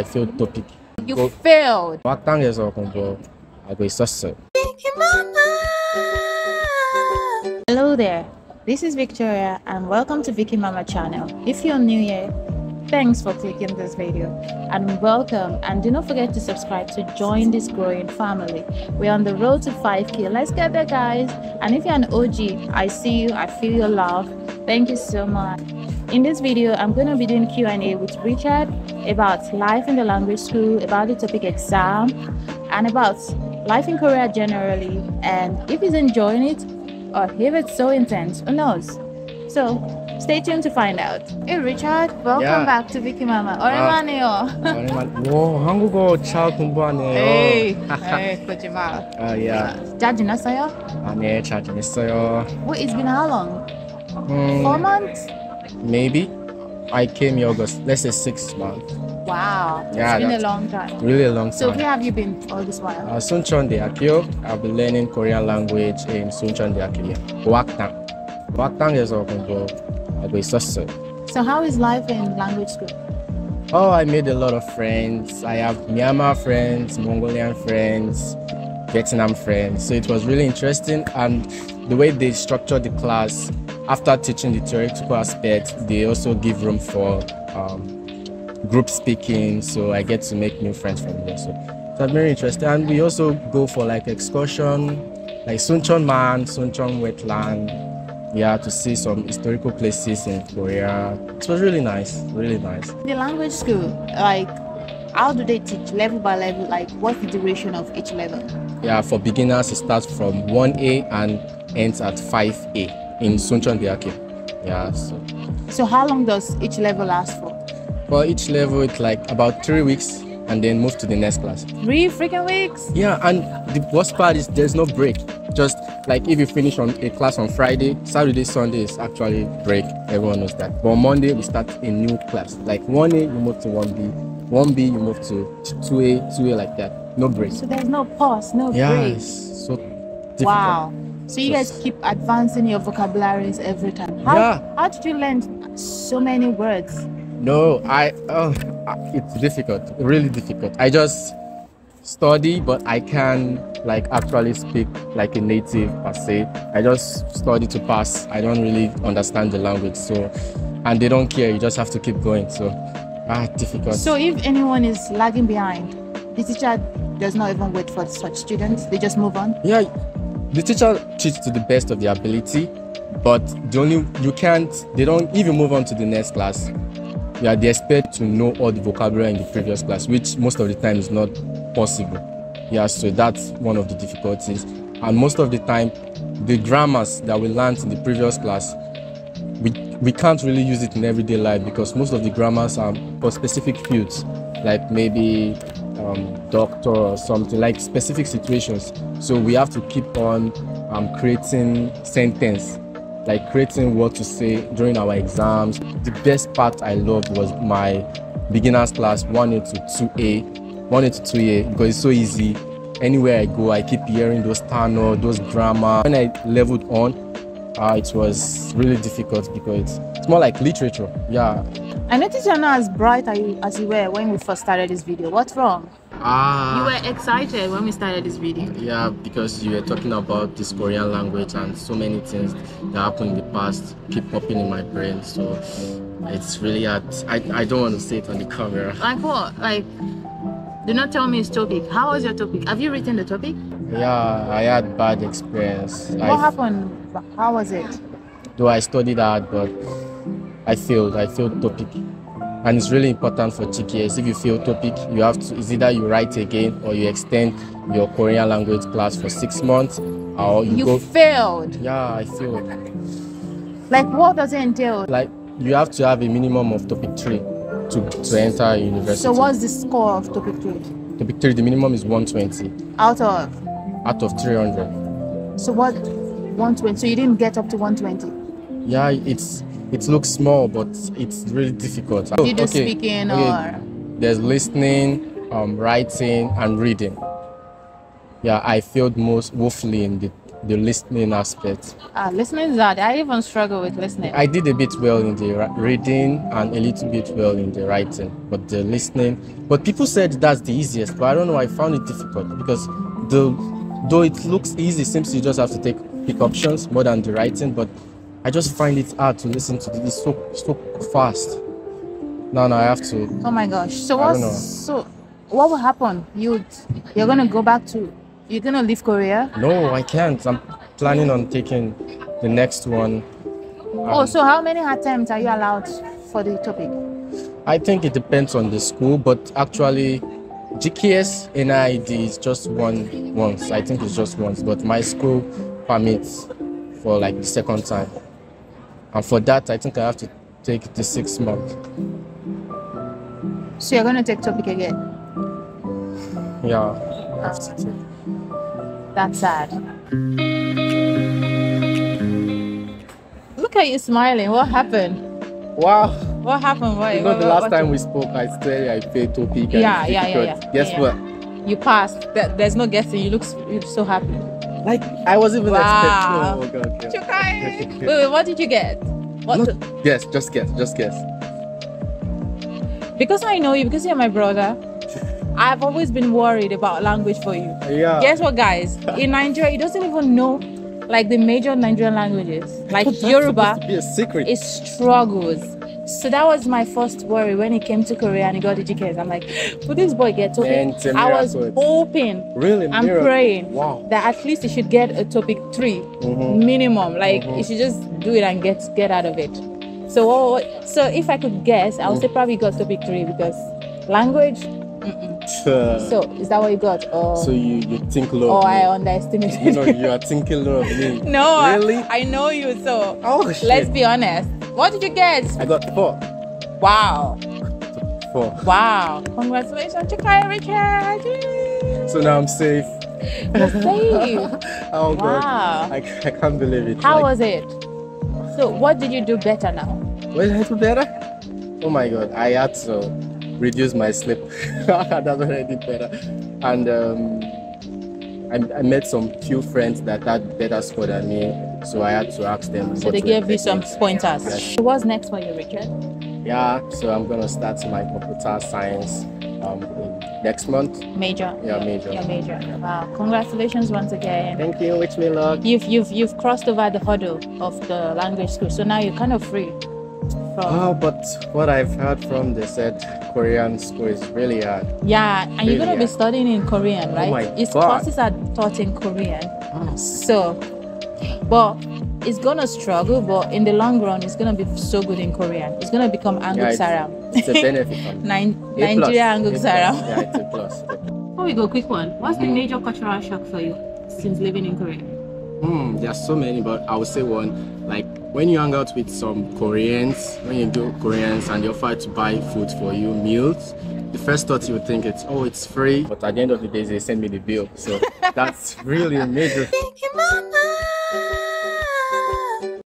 I failed TOPIK. You failed? 학당에서 공부하고 있었어요. Vicky Mama! Hello there, this is Victoria and welcome to Vicky Mama channel. If you're new here, thanks for clicking this video and welcome, and do not forget to subscribe to join this growing family. We're on the road to 5k. Let's get there, guys. And if you're an OG, I see you, I feel your love. Thank you so much. In this video, I'm going to be doing Q&A with Richard about life in the language school, about the TOPIK exam, and about life in Korea generally, and if he's enjoying it or if it's so intense, who knows. So stay tuned to find out. Hey Richard, welcome back to Vicky Mama. 오랜만이에요. 오, 한국어 잘 공부하네요. 에이, 에이, 거짓말. Yeah. 잘 지냈어요? 아, 네, 잘 지냈어요. Wait, it's been how long? 4 months? Maybe. I came in August. Let's say 6 months. Wow, yeah, it's been a long time. Really a long time. So where have you been all this while? Suncheon, Daegu. I've been learning Korean language in Suncheon, Daegu. Waktang is our control. So how is life in language school? Oh, I made a lot of friends. I have Myanmar friends, Mongolian friends, Vietnam friends. So it was really interesting, and the way they structured the class, after teaching the theoretical aspect, they also give room for group speaking. So I get to make new friends from there. So that's very interesting. And we also go for like excursion, like Suncheon Man, Suncheon Wetland. Yeah, to see some historical places in Korea. It was really nice, really nice. The language school, like, how do they teach level by level? Like, what's the duration of each level? Yeah, for beginners, it starts from 1A and ends at 5A in Suncheon Daegu. Yeah, so how long does each level last for? For each level, it's like about 3 weeks, and then move to the next class. 3 freaking weeks? Yeah, and the worst part is there's no break. Just like if you finish on a class on Friday, Saturday, Sunday is actually break. Everyone knows that. But Monday we start a new class. Like 1A you move to 1B, 1B you move to 2A, 2A like that. No break. So there's no pause, no break. Yes, so difficult. Wow. So you guys keep advancing your vocabularies every time. How did you learn so many words? No, it's difficult, really difficult. I just study, but I can like actually speak like a native per se. I just study to pass. I don't really understand the language, so, and they don't care. You just have to keep going. So difficult. So if anyone is lagging behind, the teacher does not even wait for such students, they just move on? Yeah, the teacher teaches to the best of their ability, but the only they don't even move on to the next class. Yeah, they expect to know all the vocabulary in the previous class, which most of the time is not possible. Yeah, so that's one of the difficulties. And most of the time, the grammars that we learned in the previous class, we can't really use it in everyday life, because most of the grammars are for specific fields, like maybe doctor or something, like specific situations. So we have to keep on creating sentence, like creating what to say during our exams. The best part I loved was my beginners class, 1A to 2A, 1A to 2A, because it's so easy. Anywhere I go, I keep hearing those terms, those grammar. When I leveled on, it was really difficult because it's more like literature, yeah. I noticed you're not as bright as you were when we first started this video. What's wrong? You were excited when we started this video. Yeah, because you were talking about this Korean language and so many things that happened in the past keep popping in my brain. So it's really hard. I don't want to say it on the camera. Like what? Like, do not tell me it's TOPIK. How was your TOPIK? Have you written the TOPIK? Yeah, I had bad experience. What happened? How was it? Though I studied hard, but I failed. I failed TOPIK. And it's really important for GKS. If you fail TOPIK, you have to, it's either you write again or you extend your Korean language class for 6 months, or you failed. Yeah, I failed. Like, what does it entail? Like, you have to have a minimum of TOPIK 3 to enter university. So what's the score of TOPIK 3? TOPIK 3, the minimum is 120. Out of? Out of 300. So what, 120? So you didn't get up to 120? Yeah, it looks small, but it's really difficult. So, you do speaking or? There's listening, writing, and reading. Yeah, I failed most woefully in the the listening aspect. Listening is hard. I even struggle with listening. I did a bit well in the reading and a little bit well in the writing, but the listening, but people said that's the easiest, but I don't know, I found it difficult because though it looks easy, it seems you just have to pick options more than the writing, but I just find it hard to listen to this. It's so fast. No, I have to. Oh my gosh. So what will happen? You're gonna go back to, you're gonna leave Korea? No, I can't. I'm planning on taking the next one. So how many attempts are you allowed for the topic? I think it depends on the school, but actually GKS NID is just once. I think it's just once, but my school permits for like the second time. And for that, I think I have to take the 6 months. So you're going to take topic again? Yeah. I have to take. That's sad. Look at you smiling. What happened? Wow. What happened? The last time we spoke, I said I failed topic. Yeah. Guess what? You passed. There's no guessing. You look so happy. Like, I wasn't even expecting. Oh, God. Okay. Wait, what did you get? Yes, just guess. Because I know you, because you're my brother, I've always been worried about language for you. Yeah. Guess what, guys? In Nigeria, you don't even know, like, the major Nigerian languages. Like, Yoruba is struggles. So that was my first worry when he came to Korea and he got the GKS. I'm like, will this boy get topic? I was hoping, I'm praying that at least he should get a topic 3 minimum. Like he should just do it and get out of it. So if I could guess, I would say probably got topic 3 because language. So is that what you got? So you think low. Or I underestimated. You know, you are thinking low of me. No, really? I know you. So let's be honest. What did you get? I got 4. Wow. 4. Wow. Congratulations, Chukai Richard. So now I'm safe. You're safe. Oh, wow. God. I can't believe it. How was it? So what did you do better now? What did I do better? Oh my God. I had to reduce my sleep. That's what I did better. And I met some few friends that had better score than me. So I had to ask them. So they gave you some pointers. Yes. What's next for you, Richard? Yeah, so I'm going to start my computer science next month. Major? Yeah, major. Yeah, major. Yeah. Wow. Congratulations once again. Thank you. Wish me luck. You've crossed over the hurdle of the language school. So now you're kind of free. But what I've heard from they said Korean school is really hard. Yeah, and really you're going to be studying in Korean, right? Oh my God. Courses are taught in Korean. Oh. So... But it's gonna struggle, but in the long run, it's gonna be so good in Korean. It's gonna become Anguk Saram. It's a benefit. Nigeria Anguk Saram. Yeah, it's a plus. Before we go, quick one. What's the major cultural shock for you since living in Korea? There's so many, but I would say one. Like when you hang out with some Koreans, when you go Koreans and they offer to buy food for you, meals. The first thought you would think it's, oh, it's free. But at the end of the day, they send me the bill. So that's really a major. Vicky Mama.